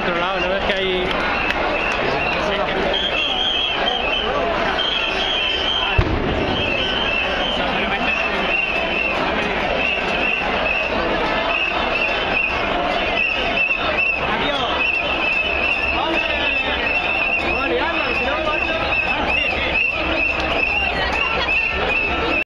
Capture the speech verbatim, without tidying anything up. controlado, ¿no ves que